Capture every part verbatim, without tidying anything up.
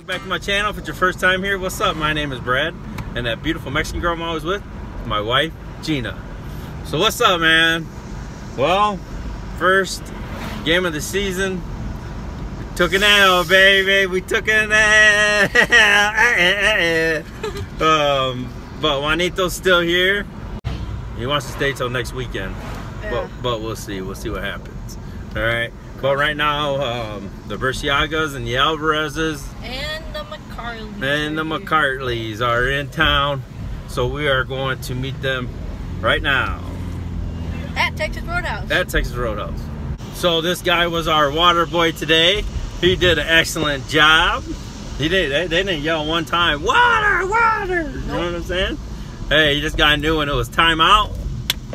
Welcome back to my channel. If it's your first time here, what's up? My name is Brad, and that beautiful Mexican girl I'm always with, my wife, Gina. So what's up, man? Well, first game of the season. We took an L, baby. We took an L. um, but Juanito's still here. He wants to stay till next weekend. Yeah. But, but we'll see. We'll see what happens. All right. But right now, um, the Berciagas and the Alvarezes and the McCartleys and the McCartleys are in town, so we are going to meet them right now at Texas Roadhouse. At Texas Roadhouse. So this guy was our water boy today. He did an excellent job. He did. They, they didn't yell one time, water, water. Nope. You know what I'm saying? Hey, you just got knew when it was time out.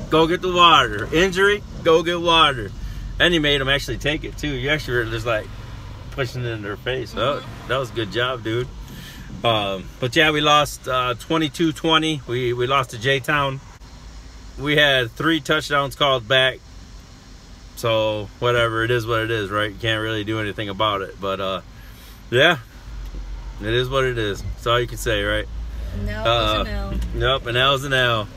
Go get the water. Injury, go get water. And he made them actually take it too. You actually were just like pushing it in their face. Mm-hmm. Oh, that was a good job, dude. Um, but yeah, we lost uh, twenty-two twenty. We we lost to J-Town. We had three touchdowns called back. So whatever, it is what it is, right? You can't really do anything about it. But uh, yeah, it is what it is. That's all you can say, right? No, uh, it's an L. Nope, an L's an L.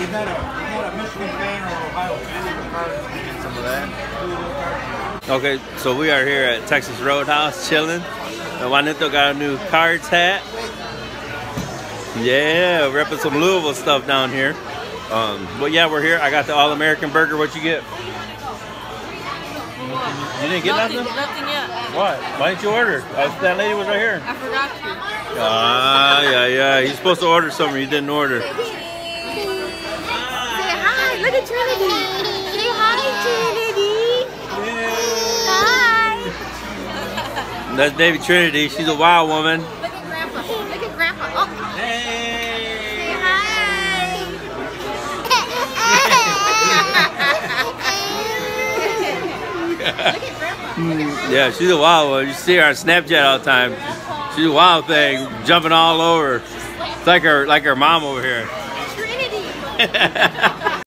He's not, not a Michigan fan or Ohio fan. Some of that. Okay, so we are here at Texas Roadhouse chilling. And Juanito got a new Cards hat. Yeah, repping some Louisville stuff down here. Um, but yeah, we're here. I got the All American Burger. What you get? You didn't get nothing? Nothing, nothing yet. What? Why didn't you order? I, that lady was right here. I forgot to. Ah, yeah, yeah. You're supposed to order something you didn't order. Look at Trinity. Say hi, Trinity. Hi. That's baby Trinity. She's a wild woman. Look at Grandpa. Look at Grandpa. Oh. Hey. Say hi. Look at Grandpa. Look at Grandpa. Yeah, she's a wild one. You see her on Snapchat all the time. She's a wild thing, jumping all over. It's like her, like her mom over here. Trinity.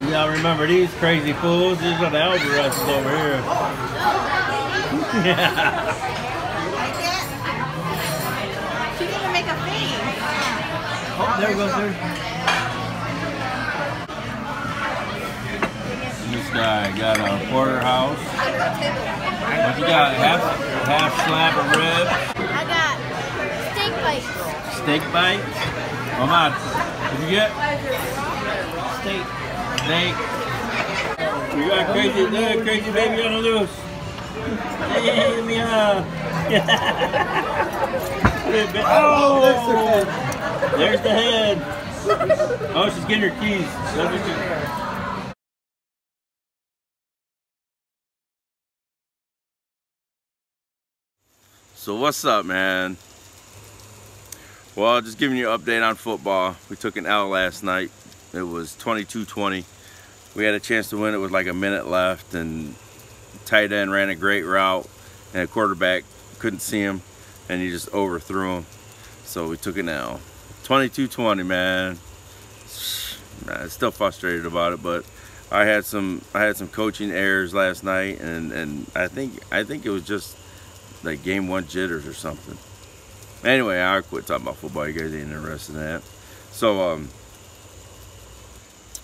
Y'all remember these crazy fools? These are the Alvarez's over here. Yeah. She didn't make a face. Oh, there goes her. This guy got a porterhouse. What you got? Half, half slab of rib. I got steak bites. Steak bites? Oh my. What'd you get? Steak. Thanks. We got crazy, look, crazy baby on the loose. Hey, let me out. Oh, there's the head. Oh, she's getting her keys. So what's up, man? Well, just giving you an update on football. We took an L last night. It was twenty-two twenty. We had a chance to win. It was like a minute left, and tight end ran a great route, and a quarterback couldn't see him, and he just overthrew him. So we took it now. twenty-two twenty, man. I'm still frustrated about it, but I had some I had some coaching errors last night, and and I think I think it was just like game one jitters or something. Anyway, I quit talking about football. You guys ain't interested in that. So um.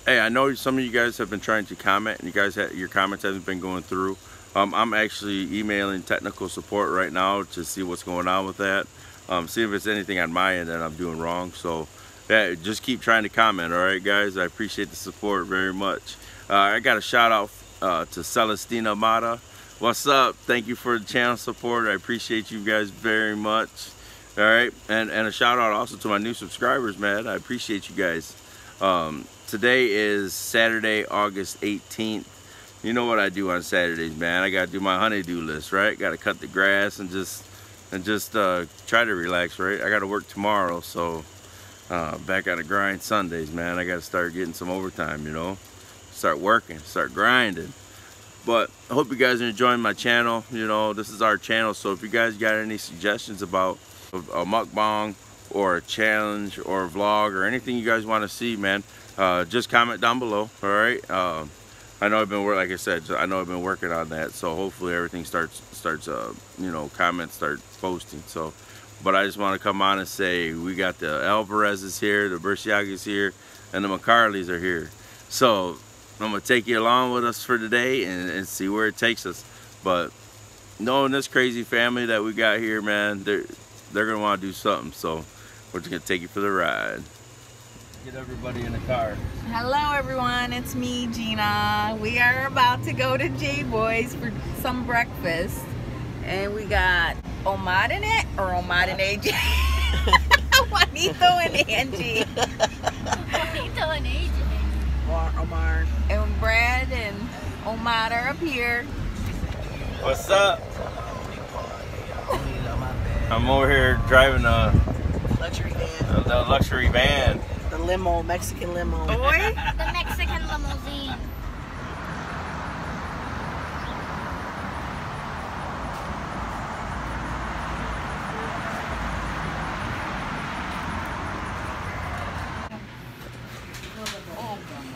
Hey, I know some of you guys have been trying to comment, and you guys have, your comments haven't been going through. Um, I'm actually emailing technical support right now to see what's going on with that. Um, see if it's anything on my end that I'm doing wrong. So yeah, just keep trying to comment, all right, guys? I appreciate the support very much. Uh, I got a shout-out uh, to Celestina Mata. What's up? Thank you for the channel support. I appreciate you guys very much, all right? And, and a shout-out also to my new subscribers, man. I appreciate you guys. Um, today is Saturday, August eighteenth. You know what I do on Saturdays, man. I gotta do my honeydew list, right? Gotta cut the grass and just and just uh, try to relax, right? I gotta work tomorrow, so uh, back on the grind Sundays, man. I gotta start getting some overtime, you know? Start working, start grinding. But I hope you guys are enjoying my channel. You know, this is our channel, so if you guys got any suggestions about a, a mukbang or a challenge or a vlog or anything you guys want to see, man, uh, just comment down below. All right. Uh, I know I've been working, like I said, I know I've been working on that. So hopefully everything starts, starts, uh, you know, comments start posting. So, but I just want to come on and say we got the Alvarez's here, the Bersiagas here, and the McCarleys are here. So I'm going to take you along with us for today and, and see where it takes us. But knowing this crazy family that we got here, man, they're, they're going to want to do something. So we're just going to take you for the ride. Get everybody in the car. Hello, everyone. It's me, Gina. We are about to go to J-Boy's for some breakfast. And we got Omad in it, or Omad and A J. Juanito and Angie. Juanito and A J. Or Omar. And Brad and Omad are up here. What's up? I'm over here driving a luxury van. The luxury van. The limo, Mexican limo. Boy? The Mexican limousine.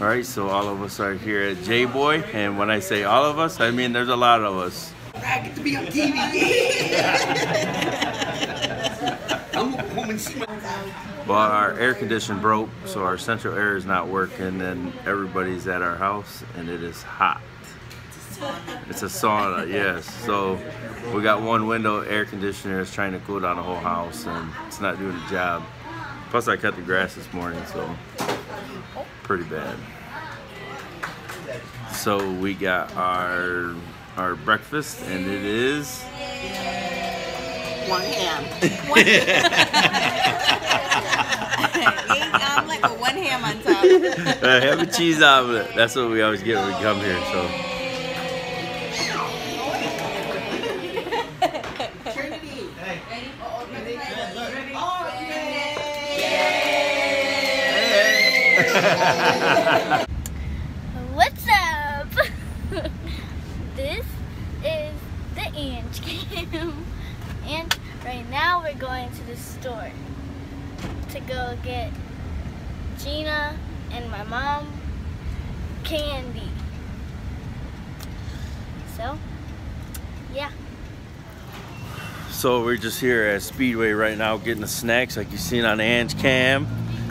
All right, so all of us are here at J-Boy, and when I say all of us, I mean there's a lot of us. I get to be on T V. I'm home and see my. Well, our air condition broke, so our central air is not working, and everybody's at our house, and it is hot. It's a sauna, yes. So we got one window air conditioner that's trying to cool down the whole house, and it's not doing the job. Plus, I cut the grass this morning, so pretty bad. So we got our our breakfast, and it is one ham. One ham. Egg omelet with one ham on top. Uh, have a cheese omelet. That's what we always get when we come here. So. Trinity. What's up? This is the Ange Cam, and right now we're going to the store to go get Gina and my mom candy. So, yeah. So we're just here at Speedway right now getting the snacks like you've seen on Ange Cam.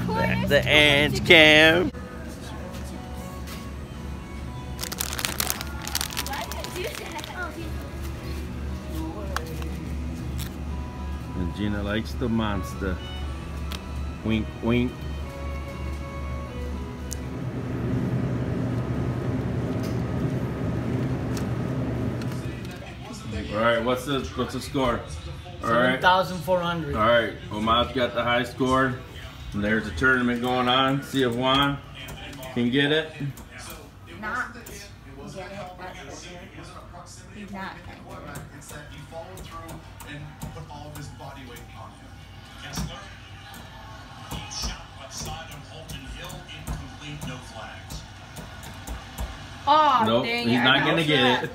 The, the Ange Cam. And Gina likes the monster. Wink, wink. All right, what's the what's the score? All right, seven thousand four hundred. All right, Omar's got the high score. And there's a tournament going on. See if Juan can get it. Not get it. That's for sure. He's not. You follow through and put all of his body weight on him. Kessler. He's shot outside of Holton Hill. Incomplete, no flags. Oh, nope, dang, he's I not gonna get it.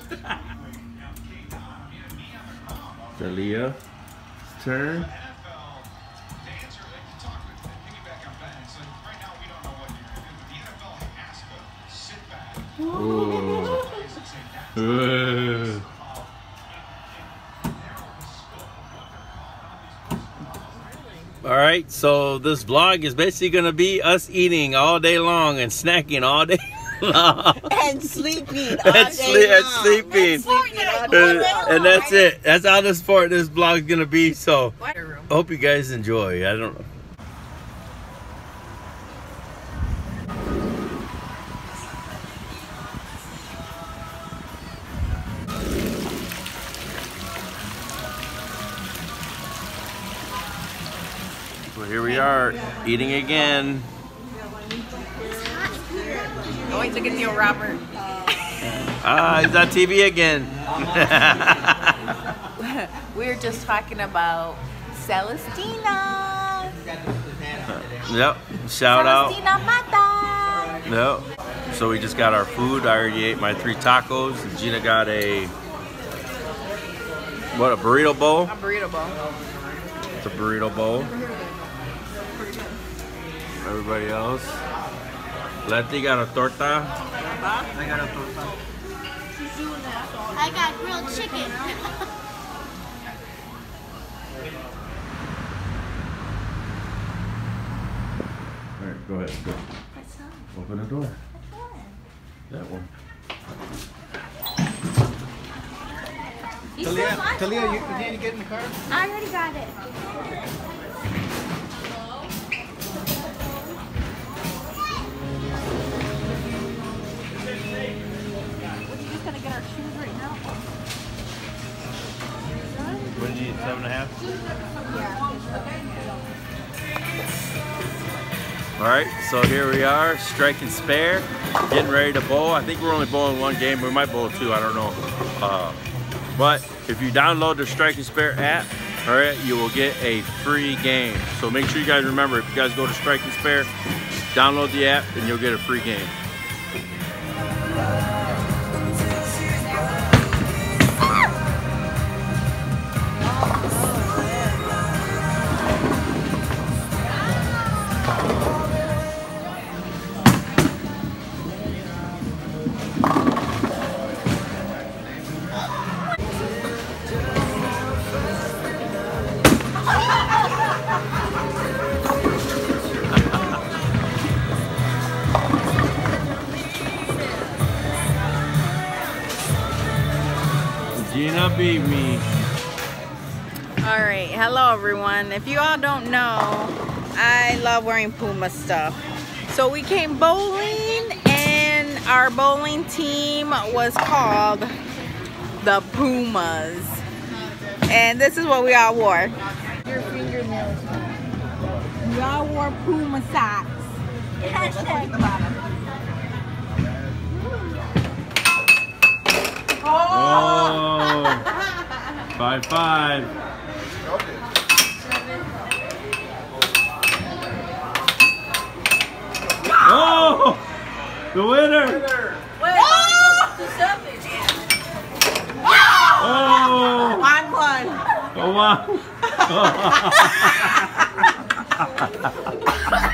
Dalia's turn. Ooh. Ooh. All right, so this vlog is basically gonna be us eating all day long and snacking all day long. And sleeping all and sle day long. And sleeping. And, sleeping. And, and, and that's it. That's how this part this vlog is gonna be. So I hope you guys enjoy. I don't know. Here we are, eating again. Oh, he's looking at you, Robert. Ah, he's on T V again. We were just talking about Celestina. Yep, shout Celestina out. Celestina Mata. Yep, So we just got our food. I already ate my three tacos. Gina got a, what, a burrito bowl? A burrito bowl. It's a burrito bowl. Everybody else. Leti got a torta. I got a torta. I got grilled chicken. Go ahead. Go. What's up? Open the door. Which one? That one. You Talia, so Talia, you, you need to get in the car? I already got it. We're just gonna get our shoes right now. What did you eat? Seven and a half? Yeah. All right, so here we are, Strike and Spare, getting ready to bowl. I think we're only bowling one game. We might bowl two, I don't know. Uh, but if you download the Strike and Spare app, all right, you will get a free game. So make sure you guys remember, if you guys go to Strike and Spare, download the app, and you'll get a free game. Gina beat me. All right, hello everyone. If you all don't know, I love wearing Puma stuff. So we came bowling and our bowling team was called the Pumas. And this is what we all wore. Your fingernails. We all wore Puma socks. That's like the bottom. Oh! Five five. Oh! The winner! Oh! Juan won. Oh, wow.